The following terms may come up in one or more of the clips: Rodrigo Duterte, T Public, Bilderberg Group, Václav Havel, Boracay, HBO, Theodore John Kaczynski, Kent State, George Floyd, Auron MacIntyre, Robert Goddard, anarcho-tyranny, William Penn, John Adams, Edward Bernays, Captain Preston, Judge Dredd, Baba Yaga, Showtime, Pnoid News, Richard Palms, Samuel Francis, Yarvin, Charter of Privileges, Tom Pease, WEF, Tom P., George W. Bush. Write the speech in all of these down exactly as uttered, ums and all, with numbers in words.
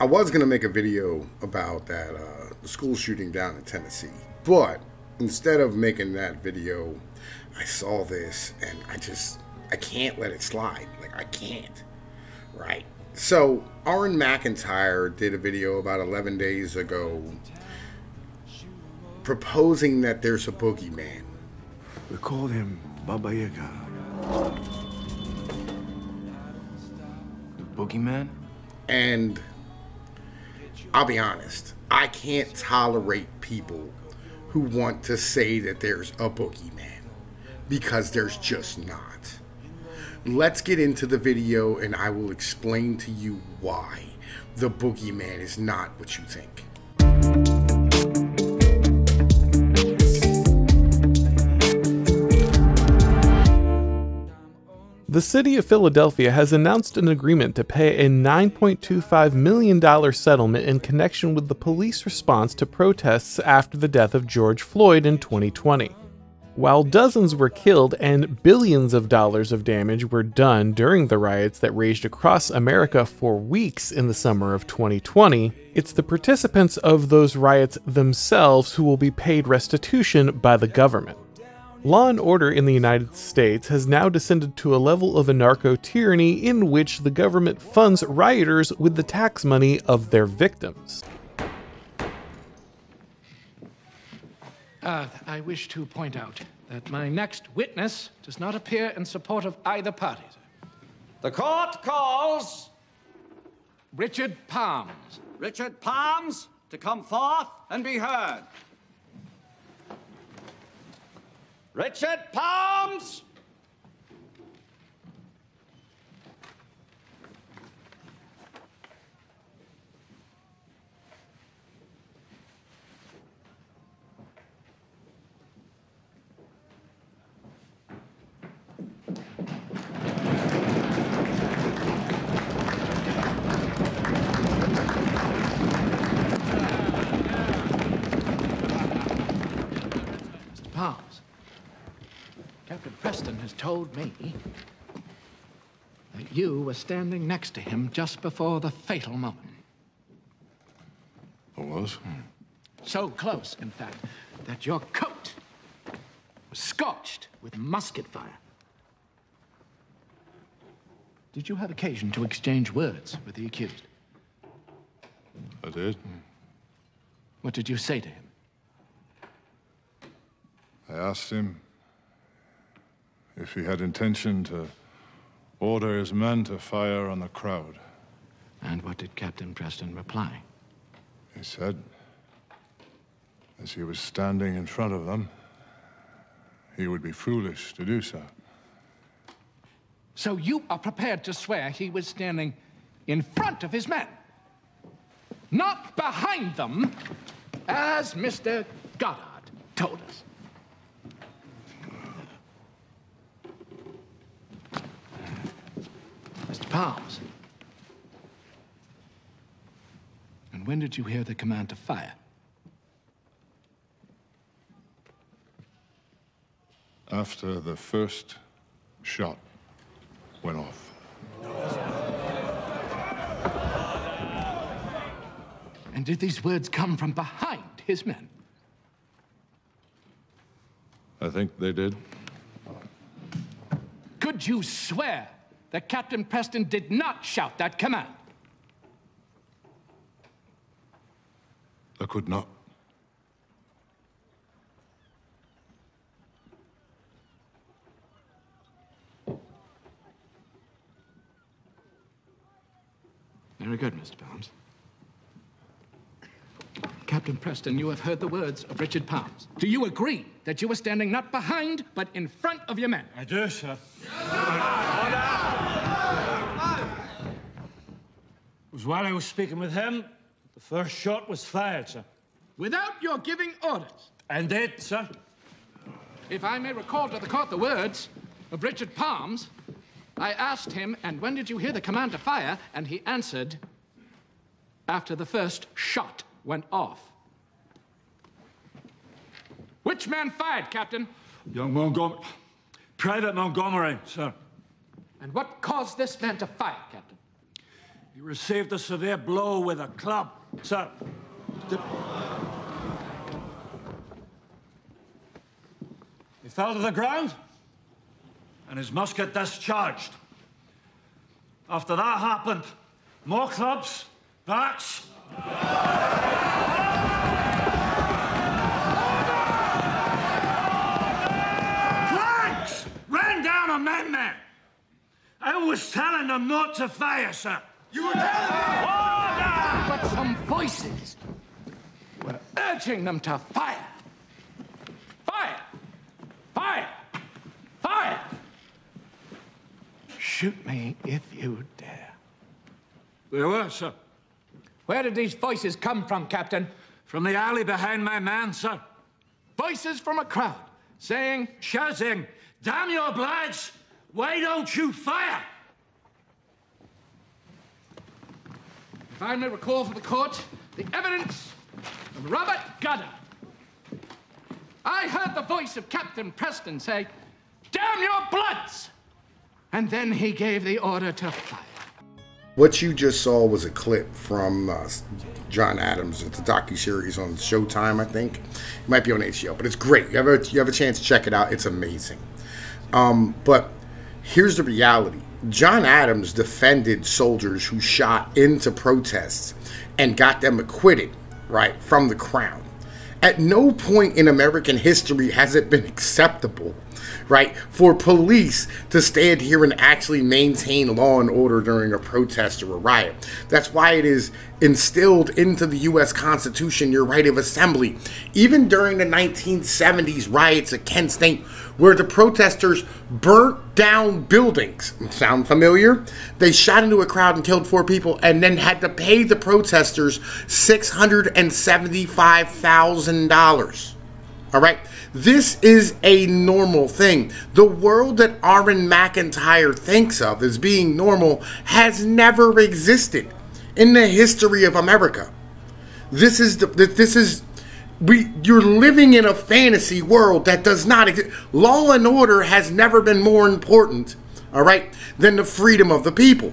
I was going to make a video about that uh, the school shooting down in Tennessee, but instead of making that video, I saw this and I just, I can't let it slide. Like, I can't, right? So, Auron MacIntyre did a video about eleven days ago proposing that there's a boogeyman. We call him Baba Yaga. The boogeyman? And I'll be honest, I can't tolerate people who want to say that there's a boogeyman, because there's just not. Let's get into the video and I will explain to you why the boogeyman is not what you think. The city of Philadelphia has announced an agreement to pay a nine point two five million dollar settlement in connection with the police response to protests after the death of George Floyd in twenty twenty. While dozens were killed and billions of dollars of damage were done during the riots that raged across America for weeks in the summer of twenty twenty, it's the participants of those riots themselves who will be paid restitution by the government. Law and order in the United States has now descended to a level of anarcho-tyranny in which the government funds rioters with the tax money of their victims. Uh, I wish to point out that my next witness does not appear in support of either party. The court calls Richard Palms. Richard Palms to come forth and be heard. Richard Palms! Mister Palms. Captain Preston has told me that you were standing next to him just before the fatal moment. I was? So close, in fact, that your coat was scorched with musket fire. Did you have occasion to exchange words with the accused? I did. What did you say to him? I asked him if he had intention to order his men to fire on the crowd. And what did Captain Preston reply? He said, as he was standing in front of them, he would be foolish to do so. So you are prepared to swear he was standing in front of his men, not behind them, as Mister Goddard told us. Mister Palms. And when did you hear the command to fire? After the first shot went off. And did these words come from behind his men? I think they did. Could you swear that Captain Preston did not shout that command? I could not. Very good, Mister Palms. Captain Preston, you have heard the words of Richard Palms. Do you agree that you were standing not behind, but in front of your men? I do, sir. It was while I was speaking with him, the first shot was fired, sir. Without your giving orders? And did, sir. If I may recall to the court the words of Richard Palms, I asked him, and when did you hear the command to fire? And he answered, after the first shot went off. Which man fired, Captain? Young Montgomery. Private Montgomery, sir. And what caused this man to fire, Captain? He received a severe blow with a club. Sir. He fell to the ground, and his musket discharged. After that happened, more clubs, bats. Flags ran down on my men. I was telling them not to fire, sir. You were telling them? Order! But some voices were urging them to fire. Fire! Fire! Fire! Shoot me if you dare. They were, sir. Where did these voices come from, Captain? From the alley behind my man, sir. Voices from a crowd saying, shouting, damn your bloods! Why don't you fire? If I may recall for the court the evidence of Robert Goddard. I heard the voice of Captain Preston say, damn your bloods! And then he gave the order to fire. What you just saw was a clip from uh, John Adams. It's a docuseries on Showtime, I think. It might be on H B O, but it's great. You have a, you have a chance to check it out. It's amazing. Um, but here's the reality. John Adams defended soldiers who shot into protests and got them acquitted, right, from the crown. At no point in American history has it been acceptable, right, for police to stand here and actually maintain law and order during a protest or a riot. That's why it is instilled into the U S Constitution, your right of assembly. Even during the nineteen seventies riots at Kent State, where the protesters burnt down buildings. Sound familiar? They shot into a crowd and killed four people and then had to pay the protesters six hundred seventy-five thousand dollars. All right? This is a normal thing. The world that Auron MacIntyre thinks of as being normal has never existed in the history of America. This is the, this is We, you're living in a fantasy world that does not exist. Law and order has never been more important, all right, than the freedom of the people.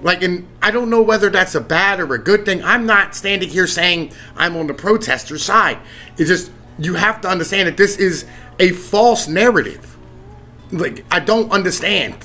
Like, and I don't know whether that's a bad or a good thing. I'm not standing here saying I'm on the protester side. It's just, you have to understand that this is a false narrative. Like, I don't understand.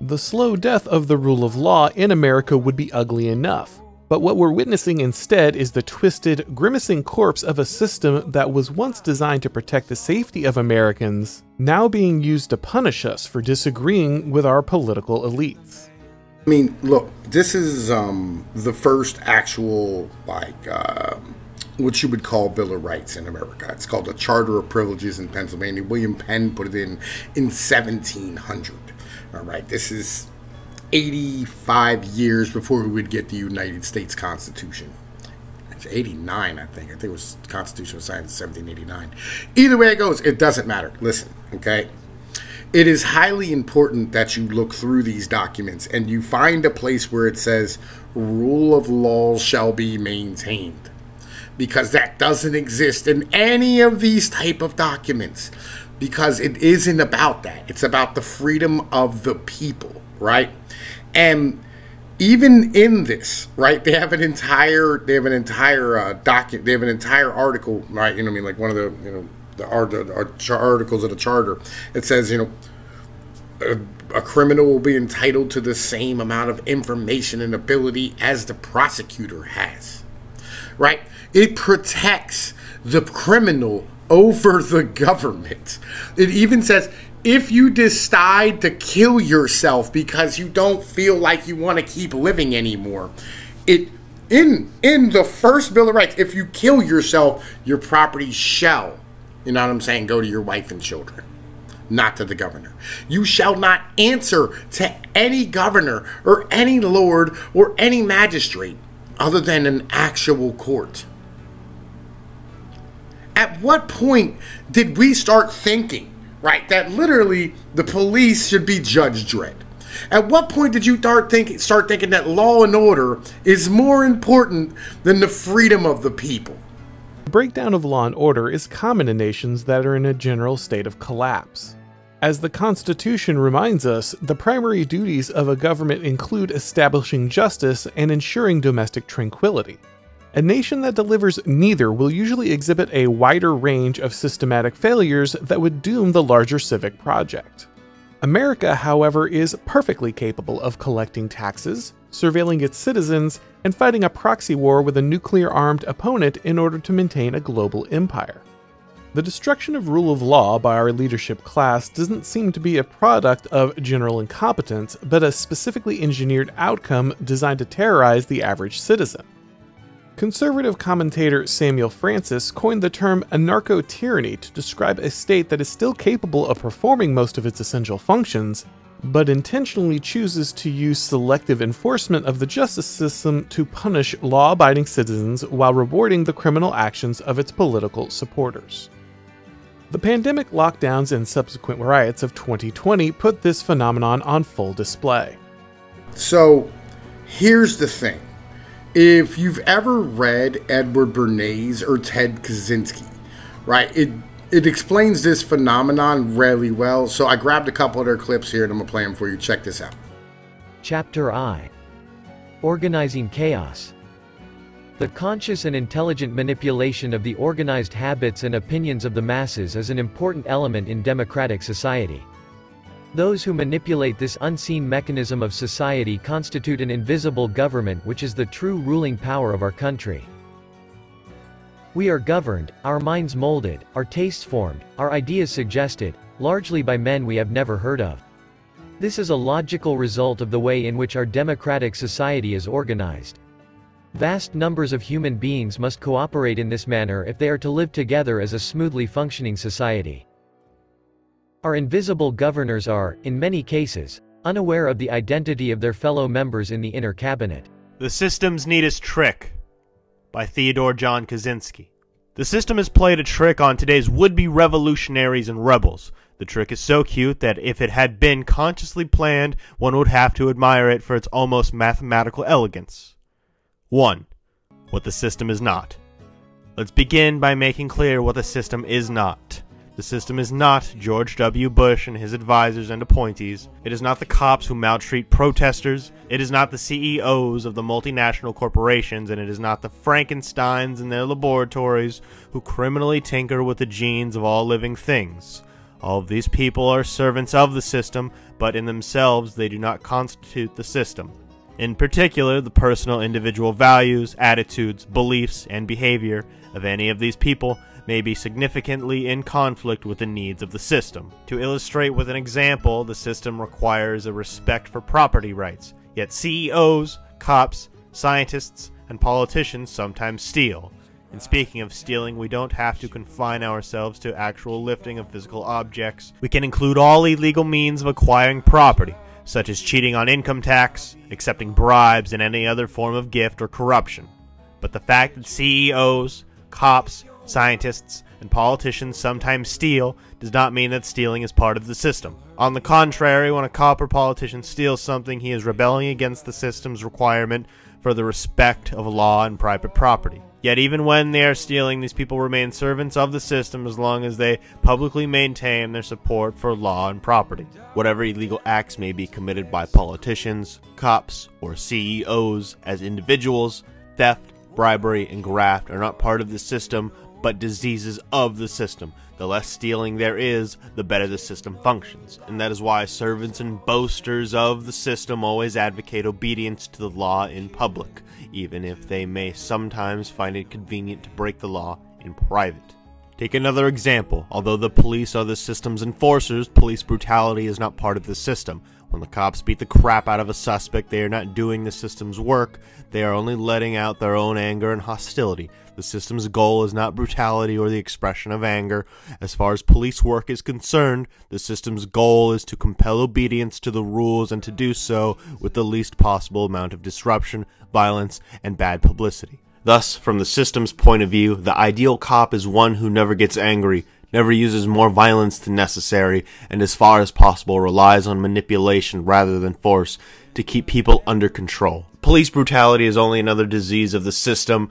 The slow death of the rule of law in America would be ugly enough. But what we're witnessing instead is the twisted, grimacing corpse of a system that was once designed to protect the safety of Americans, now being used to punish us for disagreeing with our political elites. I mean, look, this is um, the first actual, like, uh, what you would call Bill of Rights in America. It's called the Charter of Privileges in Pennsylvania. William Penn put it in in seventeen hundred. All right, this is eighty-five years before we would get the United States Constitution. It's eighty-nine, I think. I think it was the Constitution was signed in seventeen eighty-nine. Either way it goes, it doesn't matter. Listen, okay? It is highly important that you look through these documents and you find a place where it says, rule of law shall be maintained. Because that doesn't exist in any of these type of documents. Because it isn't about that. It's about the freedom of the people, right? And even in this, right, they have an entire, they have an entire uh, document, they have an entire article, right? You know what I mean? Like one of the, you know, the, art, the art, articles of the charter. It says, you know, a, a criminal will be entitled to the same amount of information and ability as the prosecutor has, right? It protects the criminal over the government. It even says, if you decide to kill yourself because you don't feel like you want to keep living anymore, it in in the first Bill of Rights, if you kill yourself, your property shall, you know what I'm saying, go to your wife and children, not to the governor. You shall not answer to any governor or any lord or any magistrate other than an actual court. At what point did we start thinking, right, that literally the police should be Judge Dredd? At what point did you start thinking, start thinking that law and order is more important than the freedom of the people? The breakdown of law and order is common in nations that are in a general state of collapse. As the Constitution reminds us, the primary duties of a government include establishing justice and ensuring domestic tranquility. A nation that delivers neither will usually exhibit a wider range of systematic failures that would doom the larger civic project. America, however, is perfectly capable of collecting taxes, surveilling its citizens, and fighting a proxy war with a nuclear-armed opponent in order to maintain a global empire. The destruction of rule of law by our leadership class doesn't seem to be a product of general incompetence, but a specifically engineered outcome designed to terrorize the average citizen. Conservative commentator Samuel Francis coined the term anarcho-tyranny to describe a state that is still capable of performing most of its essential functions, but intentionally chooses to use selective enforcement of the justice system to punish law-abiding citizens while rewarding the criminal actions of its political supporters. The pandemic lockdowns and subsequent riots of twenty twenty put this phenomenon on full display. So, here's the thing. If you've ever read Edward Bernays or Ted Kaczynski, right, it, it explains this phenomenon really well. So I grabbed a couple of their clips here and I'm going to play them for you. Check this out. Chapter I. Organizing Chaos. The conscious and intelligent manipulation of the organized habits and opinions of the masses is an important element in democratic society. Those who manipulate this unseen mechanism of society constitute an invisible government, which is the true ruling power of our country. We are governed, our minds molded, our tastes formed, our ideas suggested, largely by men we have never heard of. This is a logical result of the way in which our democratic society is organized. Vast numbers of human beings must cooperate in this manner if they are to live together as a smoothly functioning society. Our invisible governors are, in many cases, unaware of the identity of their fellow members in the inner cabinet. The System's Neatest Trick by Theodore John Kaczynski. The system has played a trick on today's would-be revolutionaries and rebels. The trick is so cute that if it had been consciously planned, one would have to admire it for its almost mathematical elegance. one. What the system is not. Let's begin by making clear what the system is not. The system is not George W. Bush and his advisors and appointees. It is not the cops who maltreat protesters. It is not the C E Os of the multinational corporations, and it is not the Frankensteins in their laboratories who criminally tinker with the genes of all living things. All of these people are servants of the system, but in themselves they do not constitute the system. In particular, the personal individual values, attitudes, beliefs, and behavior of any of these people may be significantly in conflict with the needs of the system. To illustrate with an example, the system requires a respect for property rights, yet C E Os, cops, scientists, and politicians sometimes steal. And speaking of stealing, we don't have to confine ourselves to actual lifting of physical objects. We can include all illegal means of acquiring property, such as cheating on income tax, accepting bribes, and any other form of gift or corruption. But the fact that C E Os, cops, scientists, and politicians sometimes steal does not mean that stealing is part of the system. On the contrary, when a cop or politician steals something, he is rebelling against the system's requirement for the respect of law and private property. Yet even when they are stealing, these people remain servants of the system as long as they publicly maintain their support for law and property. Whatever illegal acts may be committed by politicians, cops, or C E Os as individuals, theft, bribery, and graft are not part of the system, but diseases of the system. The less stealing there is, the better the system functions. And that is why servants and boasters of the system always advocate obedience to the law in public, even if they may sometimes find it convenient to break the law in private. Take another example. Although the police are the system's enforcers, police brutality is not part of the system. When the cops beat the crap out of a suspect, they are not doing the system's work. They are only letting out their own anger and hostility. The system's goal is not brutality or the expression of anger. As far as police work is concerned, the system's goal is to compel obedience to the rules and to do so with the least possible amount of disruption, violence, and bad publicity. Thus, from the system's point of view, the ideal cop is one who never gets angry, never uses more violence than necessary, and as far as possible relies on manipulation rather than force to keep people under control. Police brutality is only another disease of the system.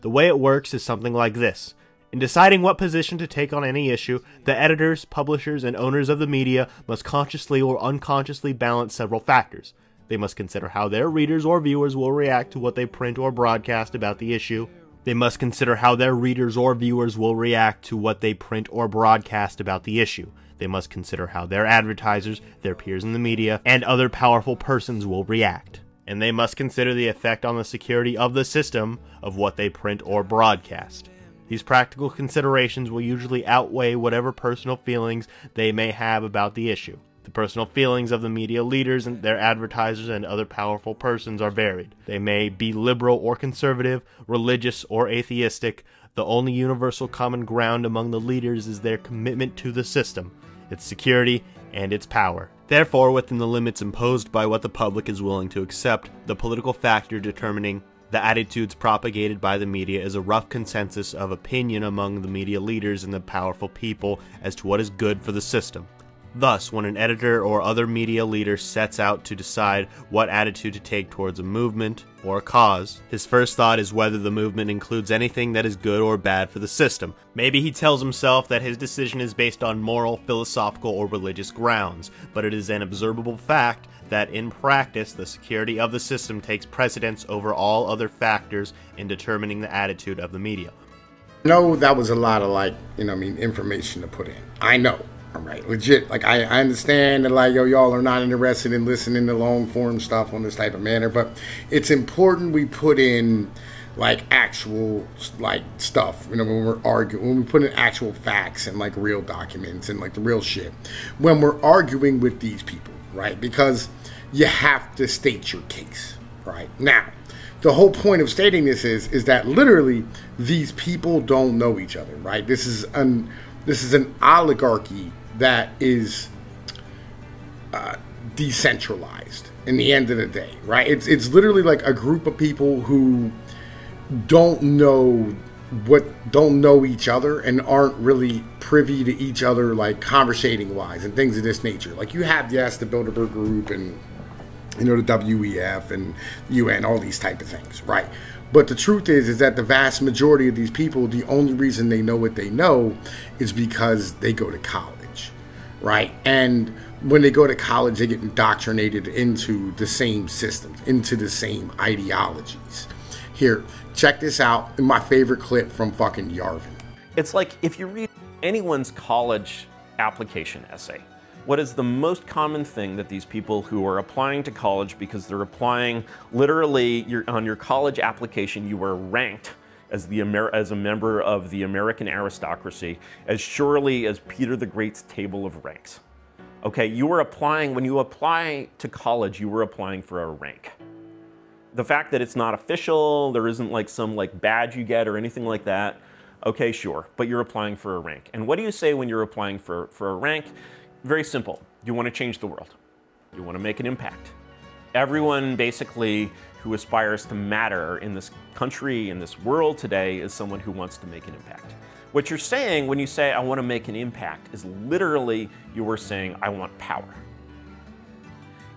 The way it works is something like this. In deciding what position to take on any issue, the editors, publishers, and owners of the media must consciously or unconsciously balance several factors. They must consider how their readers or viewers will react to what they print or broadcast about the issue. They must consider how their readers or viewers will react to what they print or broadcast about the issue. They must consider how their advertisers, their peers in the media, and other powerful persons will react. And they must consider the effect on the security of the system of what they print or broadcast. These practical considerations will usually outweigh whatever personal feelings they may have about the issue. The personal feelings of the media leaders and their advertisers and other powerful persons are varied. They may be liberal or conservative, religious or atheistic. The only universal common ground among the leaders is their commitment to the system, its security, and its power. Therefore, within the limits imposed by what the public is willing to accept, the political factor determining the attitudes propagated by the media is a rough consensus of opinion among the media leaders and the powerful people as to what is good for the system. Thus, when an editor or other media leader sets out to decide what attitude to take towards a movement or a cause, his first thought is whether the movement includes anything that is good or bad for the system. Maybe he tells himself that his decision is based on moral, philosophical, or religious grounds, but it is an observable fact that in practice, the security of the system takes precedence over all other factors in determining the attitude of the media. No, that was a lot of, like, you know, I mean, information to put in. I know, all right, legit. Like, I, I understand that, like, yo, y'all are not interested in listening to long form stuff on this type of manner, but it's important we put in, like, actual, like, stuff, you know, when we're arguing, when we put in actual facts and, like, real documents and, like, the real shit, when we're arguing with these people, right? Because you have to state your case, right? Now, the whole point of stating this is is that literally these people don't know each other, right? This is an this is an oligarchy that is uh, decentralized. In the end of the day, right? It's it's literally like a group of people who don't know what don't know each other and aren't really privy to each other, like, conversating wise and things of this nature. Like, you have, yes, the Bilderberg Group and, you know, the W E F and U N, all these type of things, right? But the truth is, is that the vast majority of these people, the only reason they know what they know is because they go to college, right? And when they go to college, they get indoctrinated into the same systems, into the same ideologies. Here, check this out in my favorite clip from fucking Yarvin. It's like, if you read anyone's college application essay, what is the most common thing that these people who are applying to college, because they're applying literally your, on your college application, you are ranked as, the Amer as a member of the American aristocracy as surely as Peter the Great's table of ranks. Okay, you were applying, when you apply to college, you were applying for a rank. The fact that it's not official, there isn't like some like badge you get or anything like that, okay, sure, but you're applying for a rank. And what do you say when you're applying for, for a rank? Very simple. You want to change the world. You want to make an impact. Everyone basically who aspires to matter in this country, in this world today, is someone who wants to make an impact. What you're saying when you say, I want to make an impact, is literally you are saying, I want power.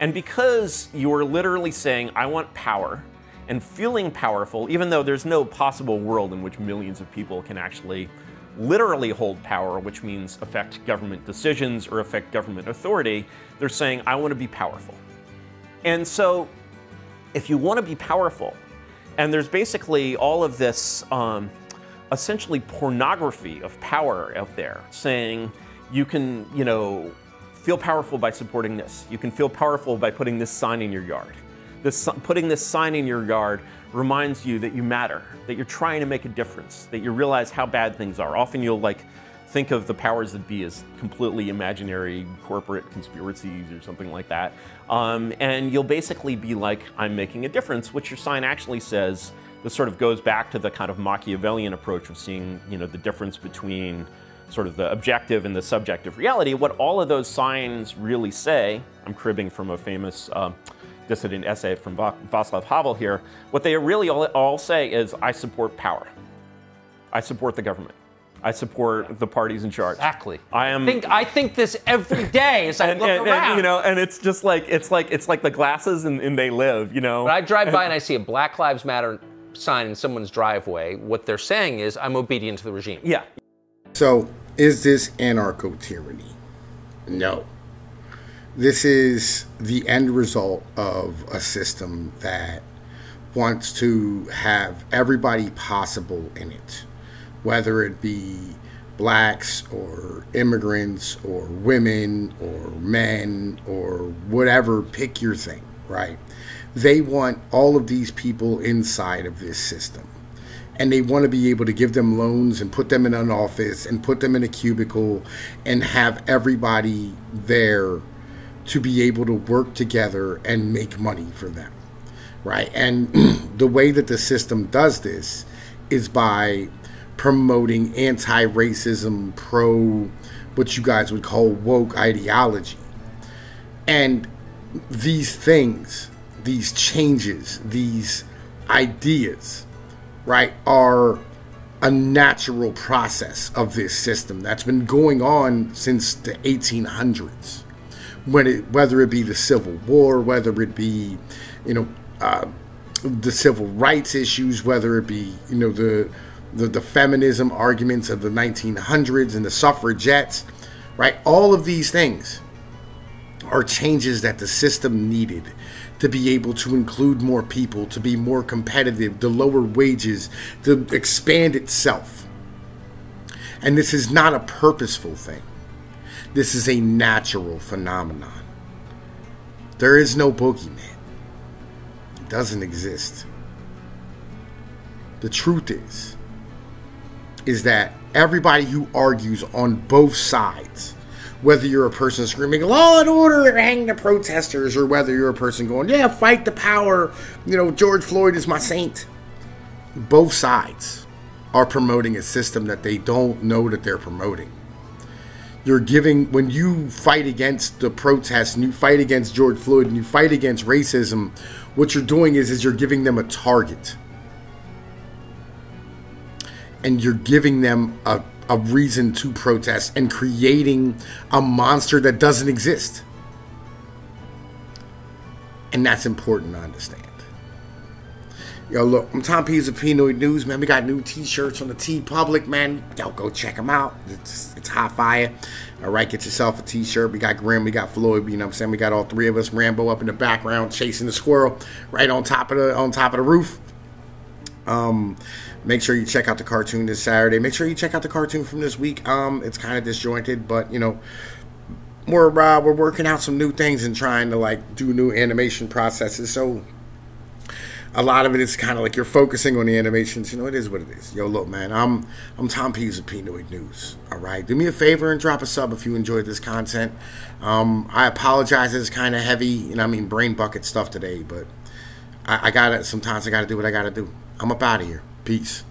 And because you are literally saying, I want power, and feeling powerful, even though there's no possible world in which millions of people can actually literally hold power, which means affect government decisions or affect government authority, they're saying, I want to be powerful. And so if you want to be powerful, and there's basically all of this um, essentially pornography of power out there saying you can, you know, feel powerful by supporting this. You can feel powerful by putting this sign in your yard. This, putting this sign in your yard reminds you that you matter, that you're trying to make a difference, that you realize how bad things are. Often you'll like think of the powers that be as completely imaginary corporate conspiracies or something like that. Um, and you'll basically be like, I'm making a difference, which your sign actually says. This sort of goes back to the kind of Machiavellian approach of seeing, you know, the difference between sort of the objective and the subjective reality. What all of those signs really say, I'm cribbing from a famous uh, dissident essay from Václav Havel here, what they really all, all say is, I support power. I support the government. I support the parties in charge. Exactly. I am. Think, I think this every day as I and, look and, around. And, you know, and it's just like, it's like, it's like the glasses and, and they live, you know. But I drive by and I see a Black Lives Matter sign in someone's driveway, what they're saying is, I'm obedient to the regime. Yeah. So, is this anarcho-tyranny? No. This is the end result of a system that wants to have everybody possible in it, whether it be blacks or immigrants or women or men or whatever, pick your thing, right? They want all of these people inside of this system, and they want to be able to give them loans and put them in an office and put them in a cubicle and have everybody there to be able to work together and make money for them, right? And the way that the system does this is by promoting anti-racism, pro what you guys would call woke ideology. And these things, these changes, these ideas, right, are a natural process of this system that's been going on since the eighteen hundreds. When it, whether it be the Civil War, whether it be, you know, uh, the civil rights issues, whether it be, you know, the, the the feminism arguments of the nineteen hundreds and the suffragettes, right? All of these things are changes that the system needed to be able to include more people, to be more competitive, to lower wages, to expand itself. And this is not a purposeful thing. This is a natural phenomenon. There is no boogeyman. It doesn't exist. The truth is, is that everybody who argues on both sides, whether you're a person screaming, law and order and hang the protesters, or whether you're a person going, yeah, fight the power, you know, George Floyd is my saint. Both sides are promoting a system that they don't know that they're promoting. You're giving, when you fight against the protests and you fight against George Floyd and you fight against racism, what you're doing is, is you're giving them a target. And you're giving them a, a reason to protest and creating a monster that doesn't exist. And that's important to understand. Yo, look, I'm Tom P. of Pnoid News, man. We got new t-shirts on the T Public, man. Yo, go check them out. It's, it's hot fire. All right, get yourself a t-shirt. We got Grim, we got Floyd, you know what I'm saying? We got all three of us, Rambo up in the background, chasing the squirrel right on top of the, on top of the roof. Um, make sure you check out the cartoon this Saturday. Make sure you check out the cartoon from this week. Um, it's kind of disjointed, but, you know, we're, uh, we're working out some new things and trying to, like, do new animation processes, so... a lot of it is kind of like you're focusing on the animations. You know, it is what it is. Yo, look, man, I'm I'm Tom Pease of Pnoid News, all right? Do me a favor and drop a sub if you enjoyed this content. Um, I apologize, it's kind of heavy, you know, I mean, brain bucket stuff today, but I, I got to, sometimes I got to do what I got to do. I'm up out of here. Peace.